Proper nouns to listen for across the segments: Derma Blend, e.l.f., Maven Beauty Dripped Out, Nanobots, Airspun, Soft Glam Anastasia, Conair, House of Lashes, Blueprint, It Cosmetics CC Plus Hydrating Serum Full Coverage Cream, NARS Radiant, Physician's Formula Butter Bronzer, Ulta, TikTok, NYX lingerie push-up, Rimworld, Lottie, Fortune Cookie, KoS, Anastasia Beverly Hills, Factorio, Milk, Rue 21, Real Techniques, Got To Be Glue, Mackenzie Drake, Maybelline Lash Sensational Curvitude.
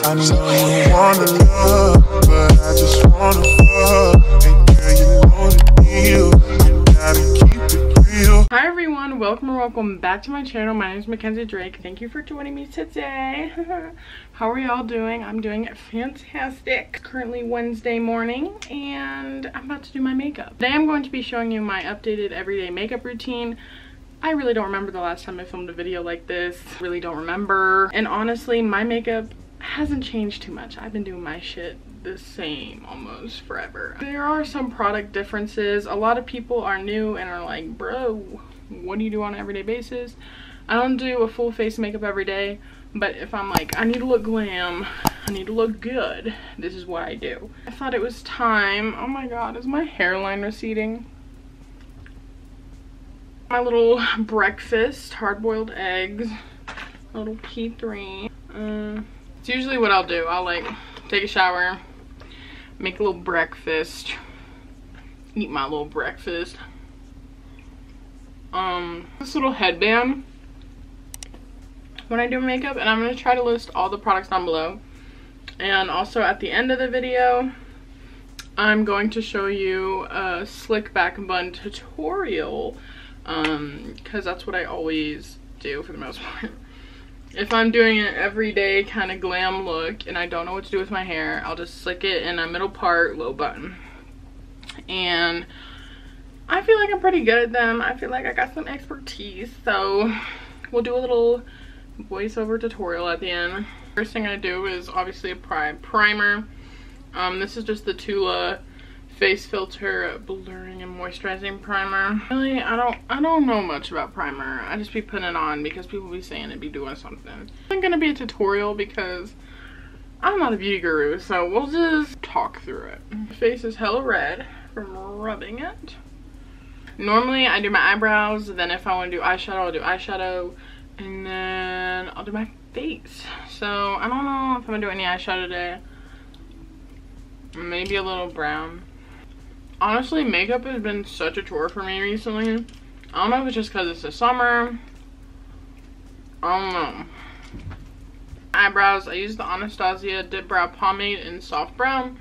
I know you wanna love, but I just wanna fuck. And girl, you know the deal, you gotta keep it real. Hi everyone, welcome or welcome back to my channel. My name is Mackenzie Drake. Thank you for joining me today. How are y'all doing? I'm doing fantastic. Currently Wednesday morning and I'm about to do my makeup. Today I'm going to be showing you my updated everyday makeup routine. I really don't remember the last time I filmed a video like this. Really don't remember. And honestly, my makeup hasn't changed too much. I've been doing my shit the same almost forever. There are some product differences. A lot of people are new and are like, bro, what do you do on an everyday basis? I don't do a full face makeup every day, but if I'm like, I need to look glam, I need to look good, this is what I do. I thought it was time. Oh my god, is my hairline receding? My little breakfast, hard-boiled eggs, a little P3. It's usually what I'll do. I'll like take a shower, make a little breakfast, eat my little breakfast. This little headband when I do makeup, and I'm gonna try to list all the products down below. And also at the end of the video, I'm going to show you a slick back and bun tutorial, because that's what I always do for the most part. If I'm doing an everyday kind of glam look and I don't know what to do with my hair, I'll just slick it in a middle part, low bun. And I feel like I'm pretty good at them. I feel like I got some expertise. So we'll do a little voiceover tutorial at the end. First thing I do is obviously apply primer. This is just the Tula Face Filter Blurring and Moisturizing Primer. Really, I don't know much about primer. I just be putting it on because people be saying it be doing something. It's gonna be a tutorial because I'm not a beauty guru, so we'll just talk through it. My face is hella red from rubbing it. Normally I do my eyebrows, then if I want to do eyeshadow, I'll do eyeshadow, and then I'll do my face. So I don't know if I'm gonna do any eyeshadow today. Maybe a little brown. Honestly, makeup has been such a chore for me recently. I don't know if it's just because it's the summer. I don't know. Eyebrows, I use the Anastasia Dip Brow Pomade in Soft Brown.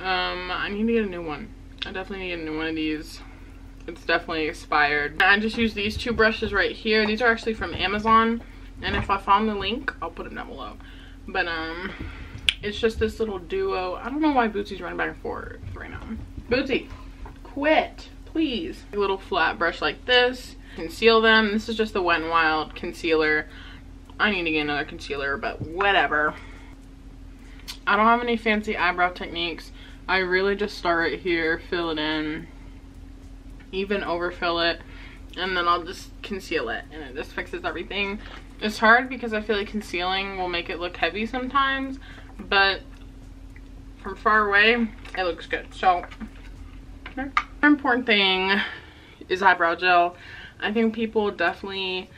I need to get a new one. I definitely need to get a new one of these. It's definitely expired. I just use these two brushes right here. These are actually from Amazon. And if I found the link, I'll put it down below. But, it's just this little duo. I don't know why Bootsy's running back and forth right now. Bootsy, quit, please. A little flat brush like this. Conceal them. This is just the Wet n' Wild concealer. I need to get another concealer, but whatever. I don't have any fancy eyebrow techniques. I really just start right here, fill it in, even overfill it, and then I'll just conceal it, and it just fixes everything. It's hard because I feel like concealing will make it look heavy sometimes, but from far away, it looks good. So, another important thing is eyebrow gel. I think people definitely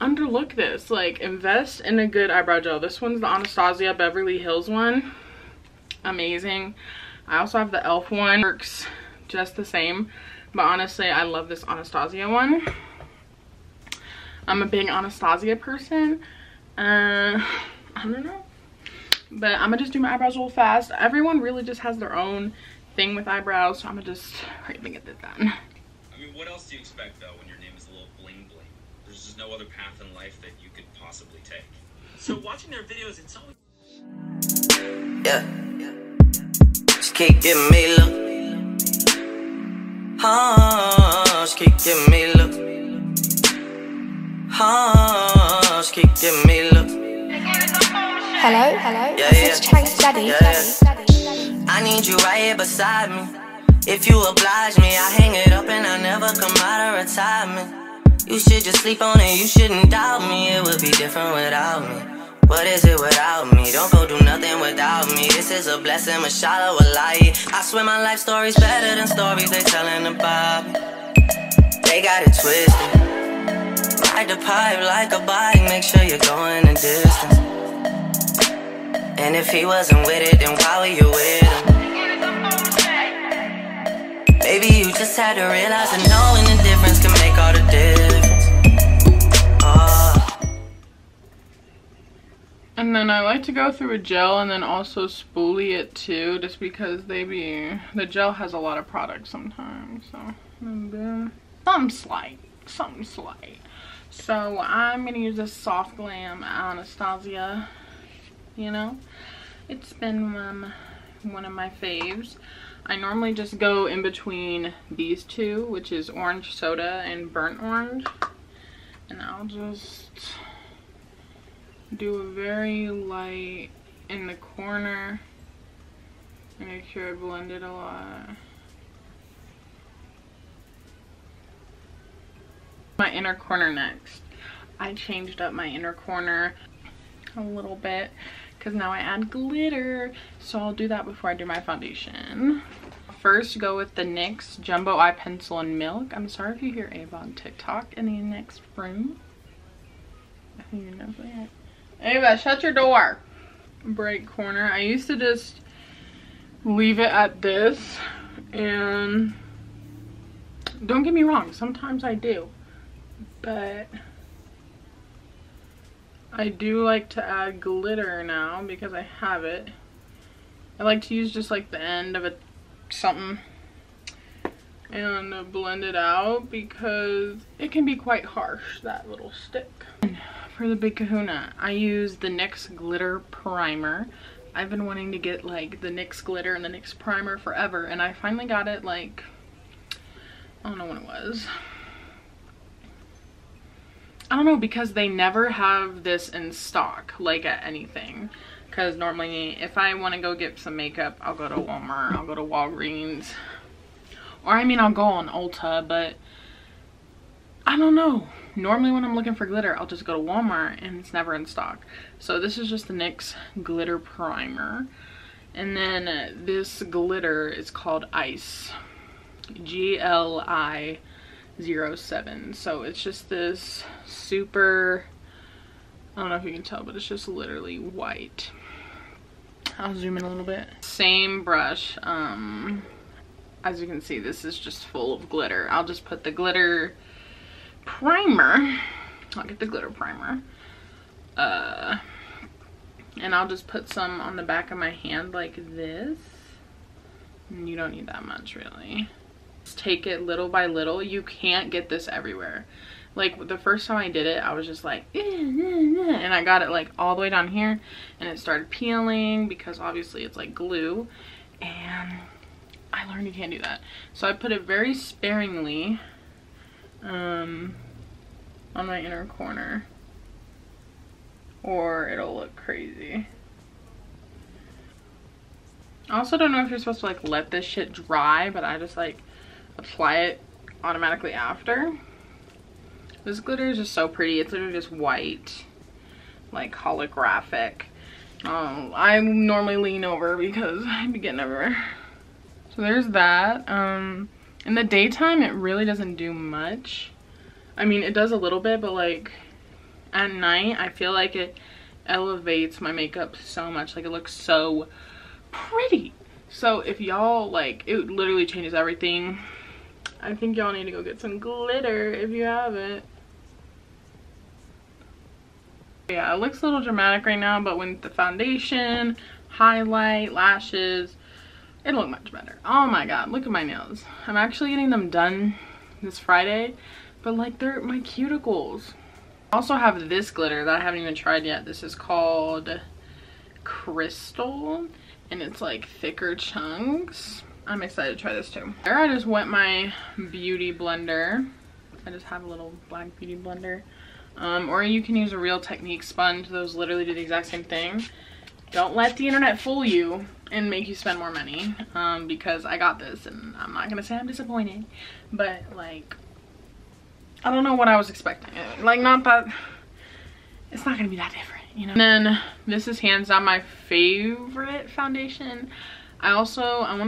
underlook this. Like, invest in a good eyebrow gel. This one's the Anastasia Beverly Hills one. Amazing. I also have the e.l.f. one. Works just the same. But honestly, I love this Anastasia one. I'm a big Anastasia person. I don't know. But I'm gonna just do my eyebrows real fast. Everyone really just has their own thing with eyebrows, so I'm gonna just hurry up and get this done. I mean, what else do you expect though when your name is a little bling bling? There's just no other path in life that you could possibly take. So watching their videos, it's always yeah. Just keep giving me love. Oh, just keep giving me love. Oh, just keep giving me love. Hello, hello, yeah, yeah. Daddy, yeah, yeah. I need you right here beside me. If you oblige me, I hang it up and I never come out of retirement. You should just sleep on it, you shouldn't doubt me. It would be different without me. What is it without me? Don't go do nothing without me. This is a blessing, mashallah, wallahi. I swear my life story's better than stories they telling about me. They got it twisted. Ride the pipe like a bike, make sure you're going the distance. And if he wasn't with it, then why were you with him? Maybe you just had to realize that knowing the And then I like to go through a gel and then also spoolie it too, just because the gel has a lot of product sometimes. So something slight. So I'm gonna use this Soft Glam Anastasia. You know, it's been one of my faves. I normally just go in between these two, which is Orange Soda and Burnt Orange, and I'll just do a very light in the corner and make sure I blend it a lot. My inner corner next. I changed up my inner corner a little bit because now I add glitter, so I'll do that before I do my foundation. First, go with the NYX Jumbo Eye Pencil and Milk. I'm sorry if you hear Ava on TikTok in the next room. I think you know that. Ava, shut your door. Bright corner. I used to just leave it at this, and don't get me wrong, sometimes I do, but I do like to add glitter now because I have it. I like to use just like the end of a something and blend it out because it can be quite harsh, that little stick. And for the big kahuna, I use the NYX glitter primer. I've been wanting to get like the NYX glitter and the NYX primer forever, and I finally got it, like, I don't know when it was. I don't know, because they never have this in stock, like at anything. Because normally if I want to go get some makeup, I'll go to Walmart, I'll go to Walgreens, or I mean I'll go on Ulta, but I don't know. Normally when I'm looking for glitter, I'll just go to Walmart and it's never in stock. So this is just the NYX glitter primer. And then this glitter is called Ice, GLI 07. So it's just this super, I don't know if you can tell, but it's just literally white. I'll zoom in a little bit. Same brush. As you can see, this is just full of glitter. I'll just put the glitter primer. I'll get the glitter primer. And I'll just put some on the back of my hand like this. And you don't need that much, really. Take it little by little. You can't get this everywhere. Like the first time I did it, I was just like, and I got it like all the way down here and it started peeling because obviously it's like glue, and I learned you can't do that. So I put it very sparingly on my inner corner or it'll look crazy. I also don't know if you're supposed to like let this shit dry, but I just like apply it automatically after. This glitter is just so pretty. It's literally just white, like holographic. I normally lean over because I'd be getting everywhere. So there's that. In the daytime, it really doesn't do much. I mean, it does a little bit, but like at night, I feel like it elevates my makeup so much. Like it looks so pretty. So if y'all like, it literally changes everything. I think y'all need to go get some glitter if you haven't. Yeah, it looks a little dramatic right now, but when the foundation, highlight, lashes, it'll look much better. Oh my god, look at my nails. I'm actually getting them done this Friday, but like they're my cuticles. I also have this glitter that I haven't even tried yet. This is called Crystal, and it's like thicker chunks. I'm excited to try this too. There, I just wet my beauty blender. I just have a little black beauty blender. Or you can use a Real Techniques sponge. Those literally do the exact same thing. Don't let the internet fool you and make you spend more money. Because I got this and I'm not gonna say I'm disappointed. But like, I don't know what I was expecting. Like, not that, it's not gonna be that different, you know? And then this is hands down my favorite foundation. I want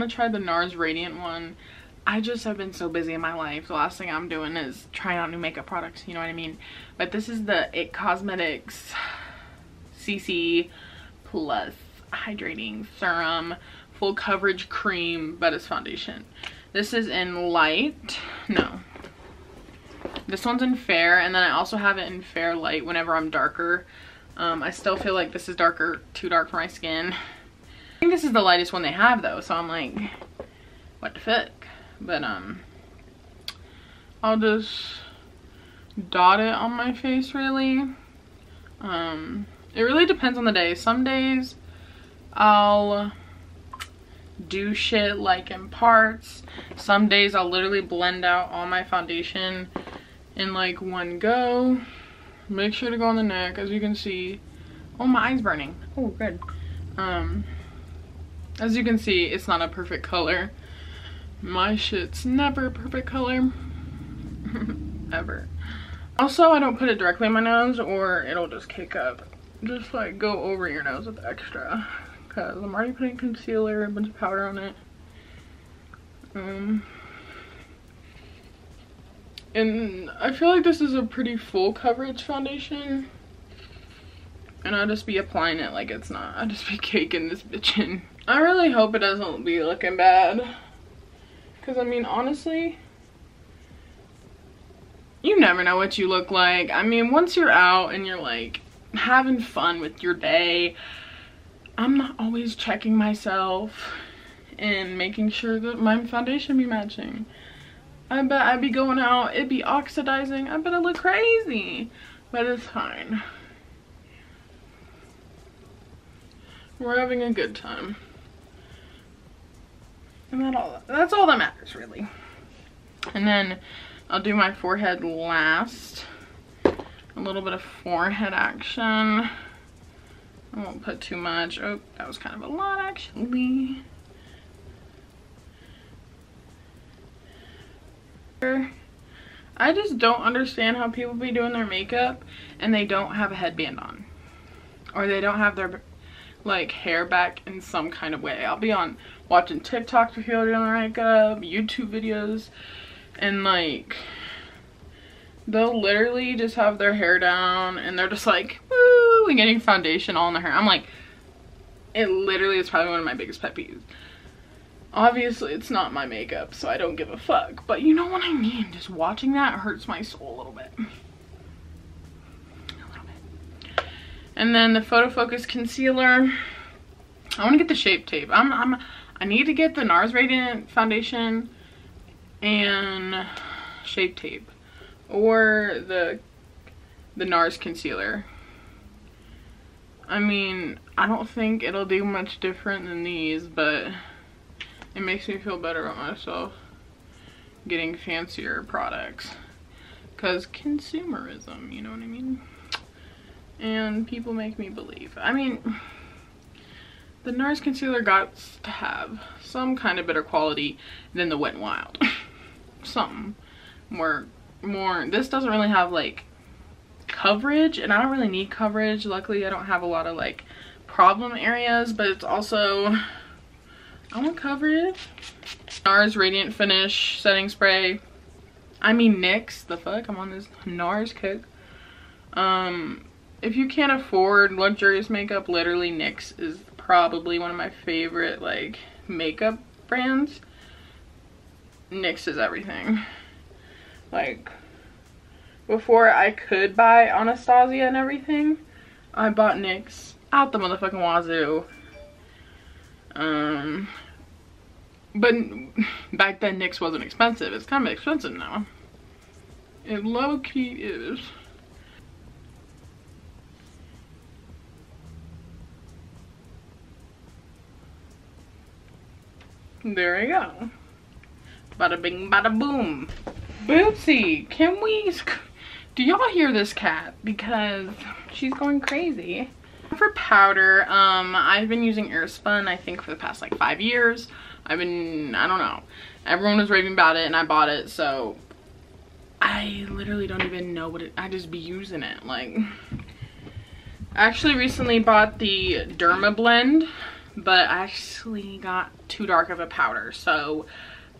to try the NARS Radiant one. I just have been so busy in my life. The last thing I'm doing is trying out new makeup products, you know what I mean? But this is the It Cosmetics CC Plus Hydrating Serum Full Coverage Cream, but it's foundation. This is in light. No. This one's in fair, and then I also have it in fair light whenever I'm darker. I still feel like this is darker, too dark for my skin. I think this is the lightest one they have though, so I'm like, what the fuck? But I'll just dot it on my face really. It really depends on the day. Some days I'll do shit like in parts. Some days I'll literally blend out all my foundation in like one go. Make sure to go on the neck, as you can see. Oh, my eye's burning. Oh, good. As you can see, it's not a perfect color. My shit's never a perfect color. Ever. Also, I don't put it directly in my nose or it'll just cake up. Just like go over your nose with extra, because I'm already putting concealer, a bunch of powder on it. And I feel like this is a pretty full coverage foundation. And I'll just be applying it like it's not. I'll just be caking this bitch in. I really hope it doesn't be looking bad. Because, I mean, honestly, you never know what you look like. I mean, once you're out and you're, like, having fun with your day, I'm not always checking myself and making sure that my foundation be matching. I bet I'd be going out, it'd be oxidizing, I bet I look crazy, but it's fine. We're having a good time. And that's all that matters really. And then I'll do my forehead last. A little bit of forehead action. I won't put too much. Oh, that was kind of a lot actually. I just don't understand how people be doing their makeup and they don't have a headband on, or they don't have their like hair back in some kind of way. I'll be on watching TikToks for people doing their makeup, YouTube videos, and like they'll literally just have their hair down and they're just like, woo, and getting foundation all in their hair. I'm like, it literally is probably one of my biggest pet peeves. Obviously, it's not my makeup, so I don't give a fuck. But you know what I mean? Just watching that hurts my soul a little bit. A little bit. And then the Photofocus concealer. I want to get the Shape Tape. I need to get the NARS Radiant foundation and Shape Tape, or the NARS concealer. I mean, I don't think it'll do much different than these, but it makes me feel better about myself getting fancier products, because consumerism, you know what I mean? And people make me believe. I mean, the NARS concealer got to have some kind of better quality than the Wet n' Wild. Something more. This doesn't really have like coverage, and I don't really need coverage. Luckily, I don't have a lot of like problem areas, but it's also, I want coverage. NARS Radiant Finish Setting Spray. I mean NYX, the fuck? I'm on this NARS kick. If you can't afford luxurious makeup, literally NYX is probably one of my favorite like makeup brands. NYX is everything. Like, before I could buy Anastasia and everything, I bought NYX out the motherfucking wazoo. But back then NYX wasn't expensive. It's kind of expensive now. It low-key is. There we go. Bada bing, bada boom. Boopsie, can we... Do y'all hear this cat? Because she's going crazy. For powder, I've been using Airspun, I think, for the past like 5 years. I don't know. Everyone was raving about it and I bought it, so I literally don't even know what it, I just be using it. Like, I actually recently bought the Derma Blend, but I actually got too dark of a powder, so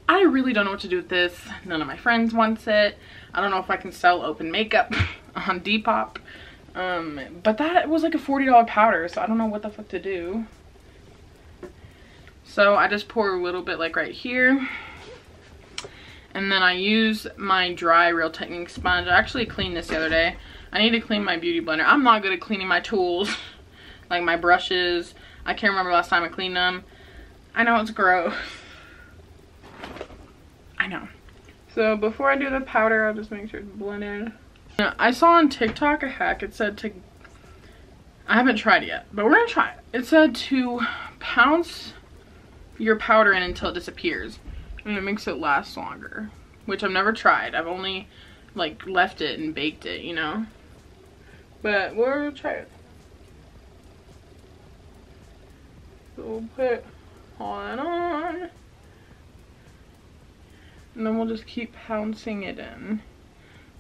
I really don't know what to do with this. None of my friends wants it. I don't know if I can sell open makeup on Depop. But that was like a $40 powder, so I don't know what the fuck to do. So I just pour a little bit like right here. And then I use my dry Real Techniques sponge. I actually cleaned this the other day. I need to clean my beauty blender. I'm not good at cleaning my tools, like my brushes. I can't remember last time I cleaned them. I know it's gross. I know. So before I do the powder, I'll just make sure it's blended. Now, I saw on TikTok a hack. It said to, I haven't tried it yet, but we're gonna try it. It said to pounce your powder in until it disappears. And it makes it last longer, which I've never tried. I've only like left it and baked it, you know, but we'll try it. So we'll put all that on and then we'll just keep pouncing it in.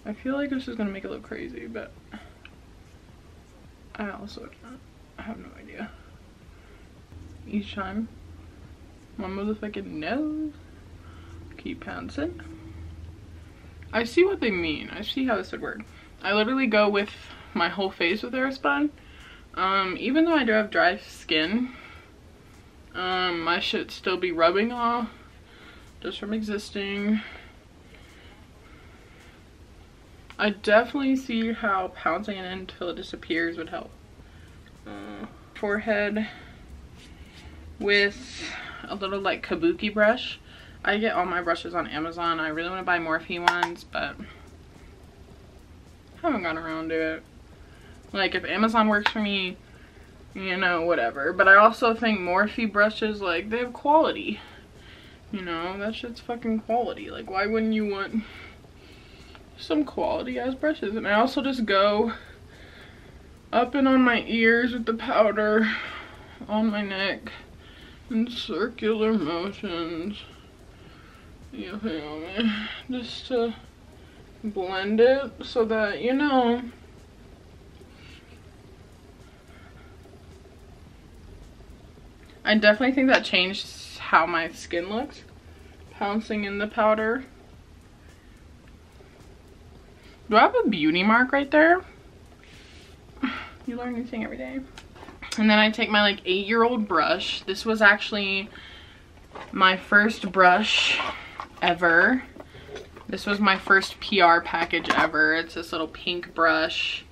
I feel like this is gonna make it look crazy, but I also have no idea. Each time my motherfucking nose. Keep pouncing. I see what they mean. I see how this would work. I literally go with my whole face with Airspun. Even though I do have dry skin, I should still be rubbing off just from existing. I definitely see how pouncing it in until it disappears would help. Forehead with a little like kabuki brush. I get all my brushes on Amazon. I really want to buy Morphe ones, but haven't gotten around to it. Like, if Amazon works for me, you know, whatever. But I also think Morphe brushes, like, they have quality. You know, that shit's fucking quality. Like, why wouldn't you want some quality-ass brushes? And I also just go up and on my ears with the powder, on my neck, in circular motions. You feel me? Just to blend it so that, you know, I definitely think that changed how my skin looks, pouncing in the powder. Do I have a beauty mark right there? You learn new thing every day. And then I take my like 8-year-old brush. This was actually my first brush ever. This was my first PR package ever. It's this little pink brush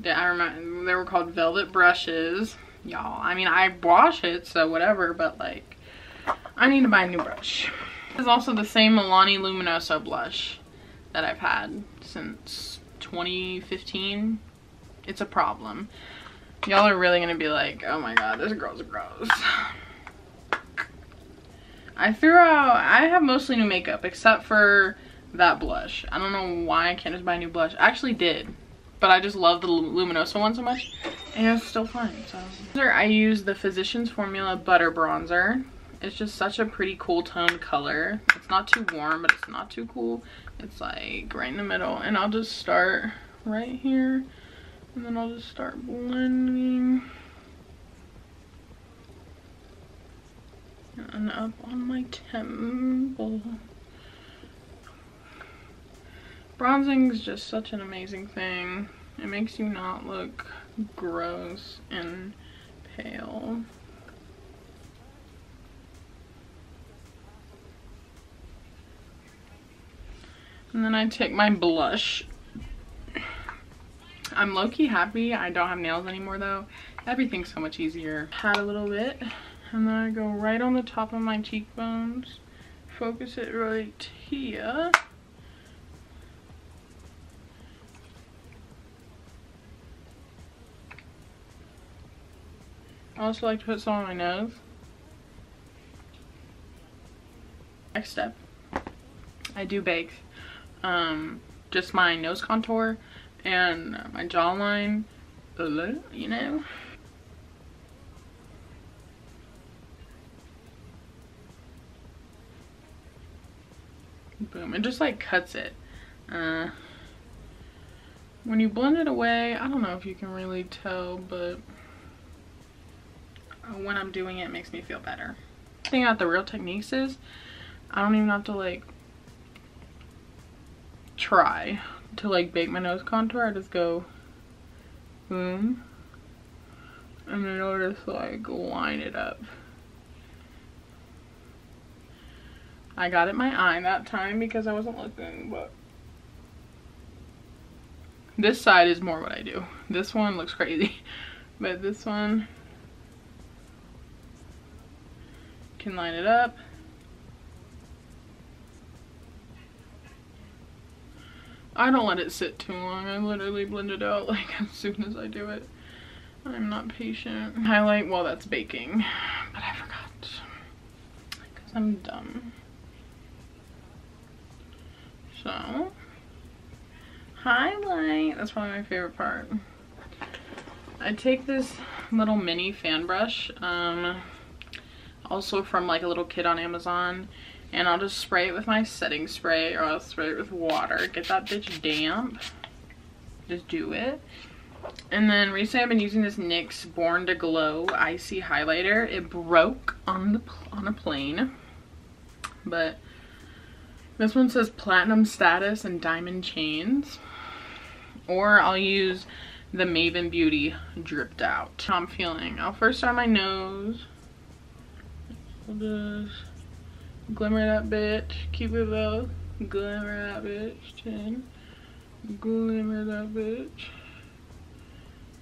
that I remember. They were called velvet brushes, y'all. I mean, I wash it, so whatever, but like, I need to buy a new brush. This is also the same Milani Luminoso blush that I've had since 2015. It's a problem. Y'all are really gonna be like, oh my god, this girl's gross. I have mostly new makeup except for that blush. I don't know why I can't just buy a new blush. I actually did, but I just love the Luminoso one so much and it was still fun, so. I use the Physician's Formula Butter Bronzer. It's just such a pretty cool toned color. It's not too warm, but it's not too cool. It's like right in the middle, and I'll just start right here and then I'll just start blending. And up on my temple. Bronzing is just such an amazing thing. It makes you not look gross and pale. And then I take my blush. I'm low-key happy I don't have nails anymore though. Everything's so much easier. Pat a little bit. And then I go right on the top of my cheekbones, focus it right here. I also like to put some on my nose. Next step, I do bake just my nose contour and my jawline, you know. Boom, it just like cuts it. When you blend it away, I don't know if you can really tell, but when I'm doing it, it makes me feel better. The thing about the Real Techniques is I don't even have to like try to like bake my nose contour. I just go boom and then I'll just like line it up. I got it in my eye that time because I wasn't looking, but this side is more what I do. This one looks crazy, but this one can line it up. I don't let it sit too long. I literally blend it out like as soon as I do it. I'm not patient. Highlight, well, that's baking, but I forgot because I'm dumb. So highlight, that's probably my favorite part. I take this little mini fan brush, also from like a little kit on Amazon, and I'll just spray it with my setting spray, or I'll spray it with water, get that bitch damp, just do it. And then recently I've been using this NYX Born to Glow Icy Highlighter. It broke on a plane, but this one says platinum status and diamond chains. Or I'll use the Maven Beauty Dripped Out. How I'm feeling. I'll first start my nose. We'll just glimmer that bitch. Keep it low. Glimmer that bitch. Chin. Glimmer that bitch.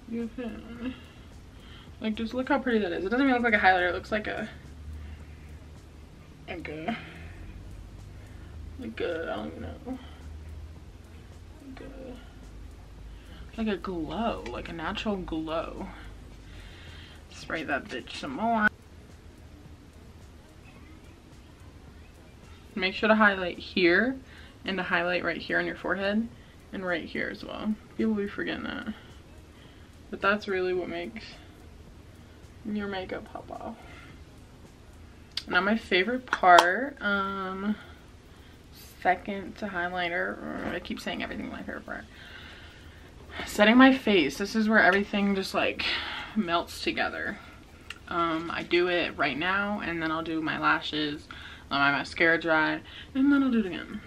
You can. Like, just look how pretty that is. It doesn't even look like a highlighter. It looks like a. Okay. Like a, I don't even know. Like a glow, like a natural glow. Spray that bitch some more. Make sure to highlight here and to highlight right here on your forehead and right here as well. People will be forgetting that. But that's really what makes your makeup pop off. Now my favorite part, second to highlighter, I keep saying everything my favorite part. Setting my face. This is where everything just like melts together. I do it right now, and then I'll do my lashes, let my mascara dry, and then I'll do it again.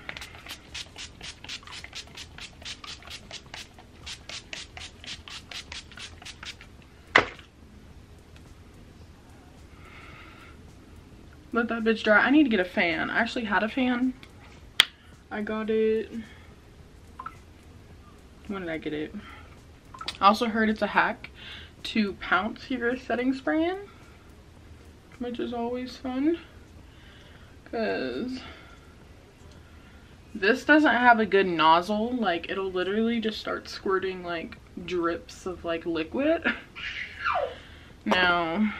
Let that bitch dry. I need to get a fan. I actually had a fan. I got it. When did I get it? I also heard it's a hack to pounce your setting spray in, which is always fun because this doesn't have a good nozzle. Like, it'll literally just start squirting like drips of like liquid. Now,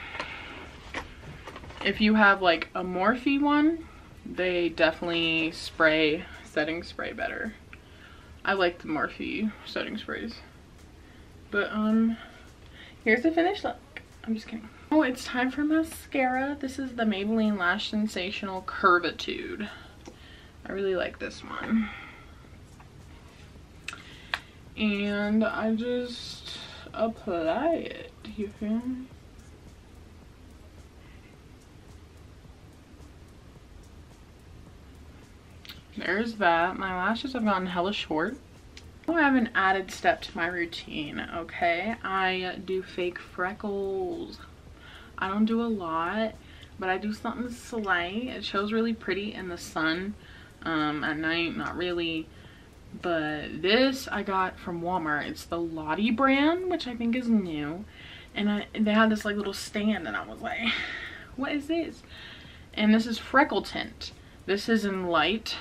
if you have like a Morphe one, they definitely spray setting spray better. I like the Morphe setting sprays. But here's the finished look. I'm just kidding. Oh, it's time for mascara. This is the Maybelline Lash Sensational Curvitude. I really like this one. And I just apply it. You feel me? There's that. My lashes have gotten hella short. Oh, I have an added step to my routine, okay? I do fake freckles. I don't do a lot, but I do something slight. It shows really pretty in the sun. At night, not really. But this I got from Walmart. It's the Lottie brand, which I think is new. And they had this like little stand, and I was like, what is this? And this is Freckle Tint. This is in light.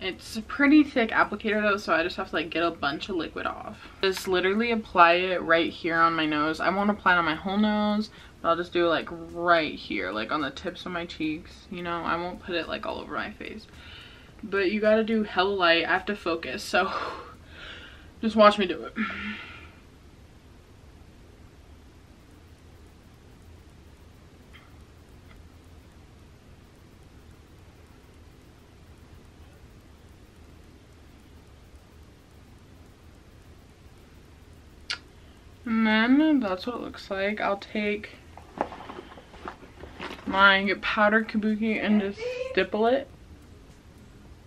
It's a pretty thick applicator though, so I just have to like get a bunch of liquid off. Just literally apply it right here on my nose. I won't apply it on my whole nose, but I'll just do it like right here, like on the tips of my cheeks. You know, I won't put it like all over my face. But you gotta do hella light. I have to focus, so just watch me do it. And then that's what it looks like. I'll take my powder kabuki and just stipple it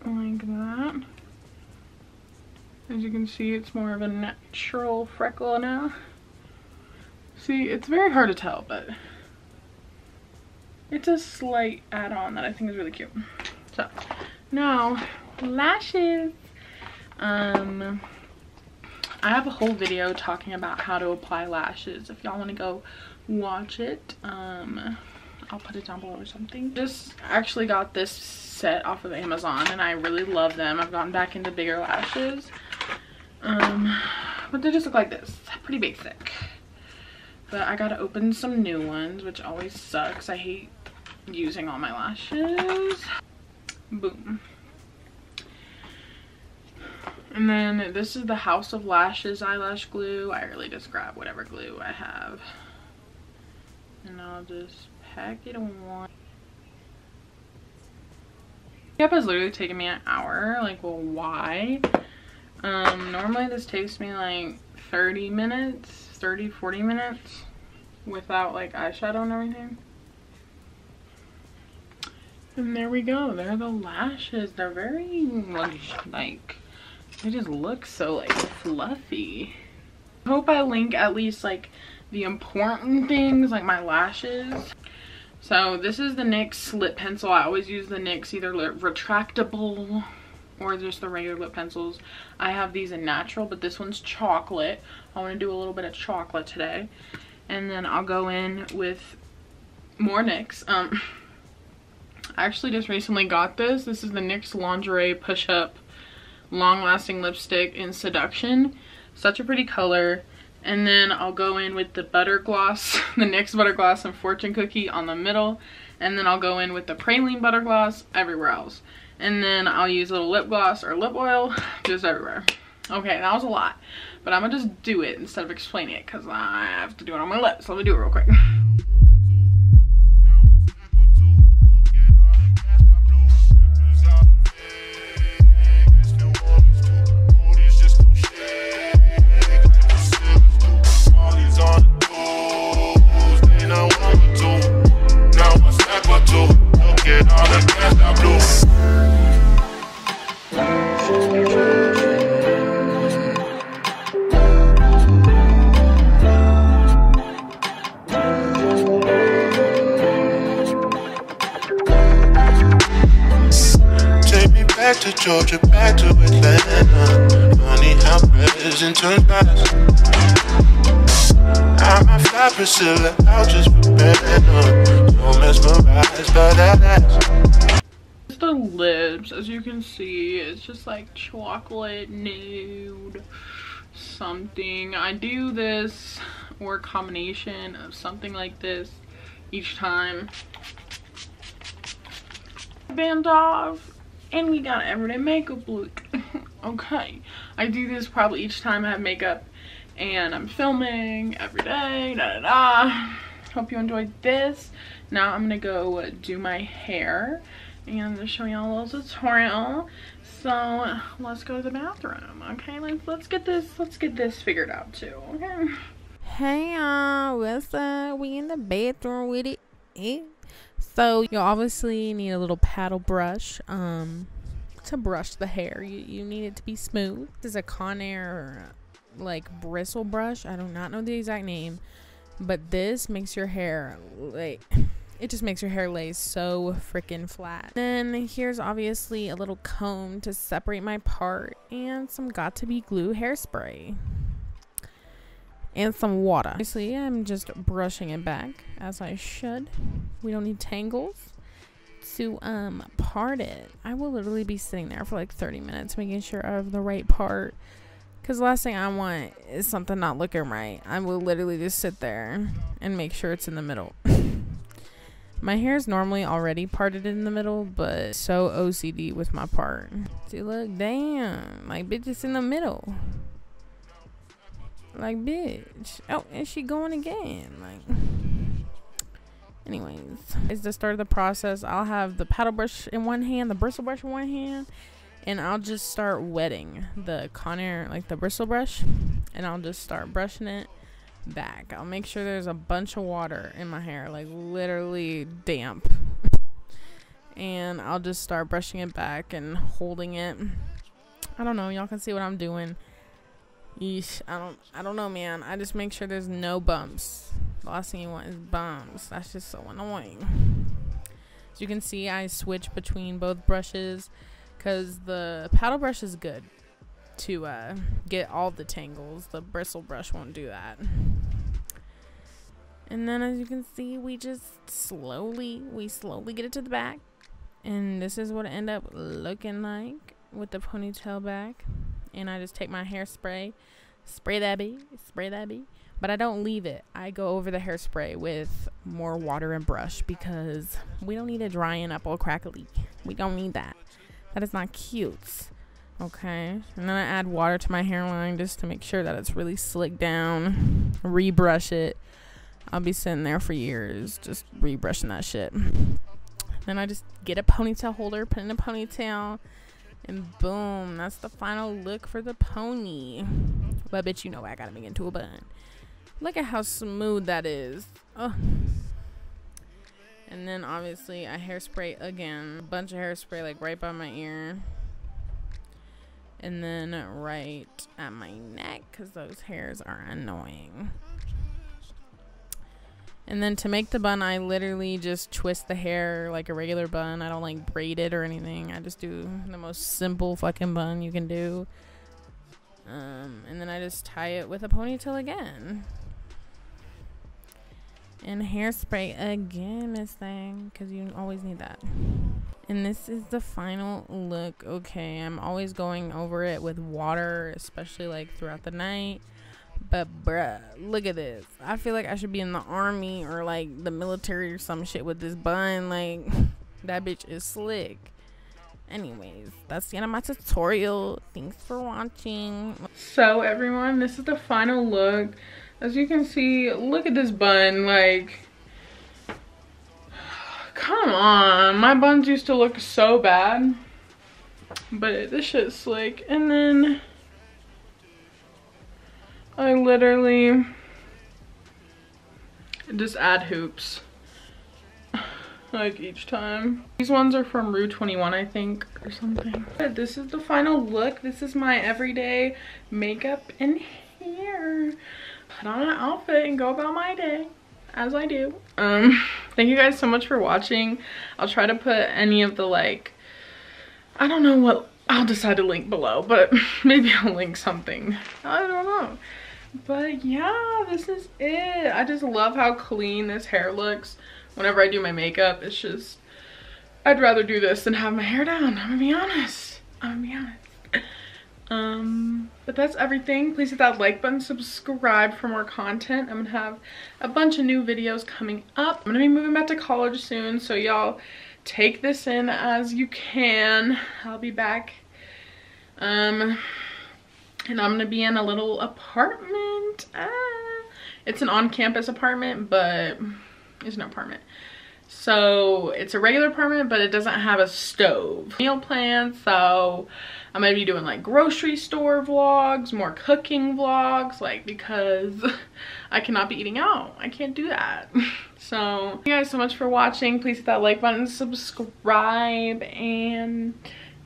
like that. As you can see, it's more of a natural freckle now. See, it's very hard to tell, but It's a slight add-on that I think is really cute. So now lashes. I have a whole video talking about how to apply lashes. If y'all want to go watch it, I'll put it down below or something. Just actually got this set off of Amazon and I really love them. I've gotten back into bigger lashes. But they just look like this. Pretty basic. But I gotta open some new ones, which always sucks. I hate using all my lashes. Boom. And then this is the House of Lashes eyelash glue. I really just grab whatever glue I have. And I'll just pack it on one. Makeup has literally taken me an hour. Like, well, why? Normally this takes me like 30 minutes, 30, 40 minutes without like eyeshadow and everything. And there we go. They're the lashes. They're very like, they just look so like fluffy. I hope I link at least like the important things, like my lashes. So this is the NYX lip pencil. I always use the NYX either retractable or just the regular lip pencils. I have these in natural, but this one's chocolate. I want to do a little bit of chocolate today. And then I'll go in with more NYX. I actually just recently got this. This is the NYX Lingerie Push-Up Long Lasting Lipstick in Seduction. Such a pretty color. And then I'll go in with the Butter Gloss, the NYX Butter Gloss and Fortune Cookie on the middle. And then I'll go in with the Praline Butter Gloss everywhere else. And then I'll use a little lip gloss or lip oil just everywhere. Okay, that was a lot, but I'm gonna just do it instead of explaining it because I have to do it on my lips. So let me do it real quick. Georgia back to Atlanta. Money how prison turns fast. I'm a fly Priscilla, I'll just prepare. Don't mesmerize by that ass. It's the lips, as you can see. It's just like chocolate, nude, something. I do this or a combination of something like this each time. Band off. And we got an everyday makeup look. Okay, I do this probably each time I have makeup and I'm filming every day. Hope you enjoyed this. Now I'm gonna go do my hair and I'm gonna show y'all a little tutorial. So let's go to the bathroom. Okay, let's get this figured out too. Okay. Hey y'all, what's up? We in the bathroom with it. So you'll obviously need a little paddle brush to brush the hair. You need it to be smooth. This is a Conair like bristle brush. I do not know the exact name, but this makes your hair like, it just makes your hair lay so freaking flat. Then here's obviously a little comb to separate my part and some Got To Be Glue hairspray. And some water. Obviously, I'm just brushing it back as I should. We don't need tangles to part it. I will literally be sitting there for like 30 minutes making sure I have the right part. Because the last thing I want is something not looking right. I will literally just sit there and make sure it's in the middle. My hair is normally already parted in the middle, but so OCD with my part. See, look, damn, like bitch, it's in the middle. Like, bitch. Oh, and she going again. Like, anyways, it's the start of the process. I'll have the paddle brush in one hand, the bristle brush in one hand, and I'll just start wetting the Conair, like the bristle brush, and I'll just start brushing it back. I'll make sure there's a bunch of water in my hair, like literally damp. And I'll just start brushing it back and holding it. I don't know. Y'all can see what I'm doing. Yeesh, I don't know, man. I just make sure there's no bumps. The last thing you want is bumps. That's just so annoying. As you can see, I switch between both brushes because the paddle brush is good to get all the tangles. The bristle brush won't do that. And then as you can see, we just slowly get it to the back. And this is what it ended up looking like with the ponytail back. And I just take my hairspray, spray that bee. But I don't leave it. I go over the hairspray with more water and brush because we don't need it drying up all crackly. We don't need that. That is not cute. Okay. And then I add water to my hairline just to make sure that it's really slicked down. Rebrush it. I'll be sitting there for years just rebrushing that shit. Then I just get a ponytail holder, put in a ponytail, and boom, that's the final look for the pony. But bitch, you know I gotta make it into a bun. Look at how smooth that is. Oh. And then obviously I hairspray again, a bunch of hairspray like right by my ear, and then right at my neck because those hairs are annoying. And then to make the bun, I literally just twist the hair like a regular bun. I don't like braid it or anything. I just do the most simple fucking bun you can do. And then I just tie it with a ponytail again. And hairspray again, Miss Thing, because you always need that. And this is the final look. Okay, I'm always going over it with water, especially like throughout the night. But bruh, look at this. I feel like I should be in the army or like the military or some shit with this bun. Like, that bitch is slick. Anyways, that's the end of my tutorial. Thanks for watching. So everyone, this is the final look. As you can see, look at this bun. Like, come on. My buns used to look so bad, but this shit's slick. And then I literally just add hoops like each time. These ones are from Rue 21, I think, or something. This is the final look. This is my everyday makeup and hair. Put on an outfit and go about my day as I do. Thank you guys so much for watching. I'll try to put any of the, like, I don't know what, I'll decide to link below, but maybe I'll link something. I don't know. But yeah, this is it. I just love how clean this hair looks. Whenever I do my makeup, it's just, I'd rather do this than have my hair down. I'm gonna be honest. But that's everything. Please hit that like button, subscribe for more content. I'm gonna have a bunch of new videos coming up. I'm gonna be moving back to college soon, so y'all take this in as you can. I'll be back. And I'm gonna be in a little apartment. It's an on-campus apartment, but it's an apartment. So it's a regular apartment, but it doesn't have a stove. Meal plan, so I'm gonna be doing like grocery store vlogs, more cooking vlogs, like, because I cannot be eating out. I can't do that. So thank you guys so much for watching. Please hit that like button, subscribe, and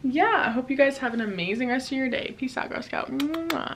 yeah, I hope you guys have an amazing rest of your day. Peace out, Girl Scout. Mwah.